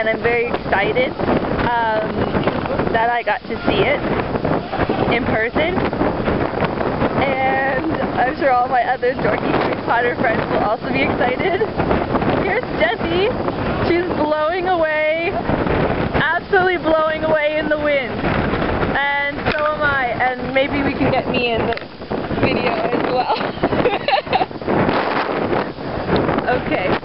and I'm very excited that I got to see it in person. And I'm sure all my other dorky Harry Potter friends will also be excited. Here's Jessie. She's blowing away, absolutely blowing away in the wind. And so am I. And maybe we can get me in this video as well. Okay.